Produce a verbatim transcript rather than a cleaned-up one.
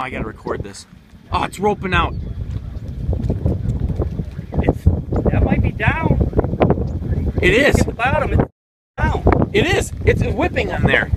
I gotta record this. Oh, it's roping out. It's, that might be down. It is. At the bottom, it's down. It is. It's whipping on there.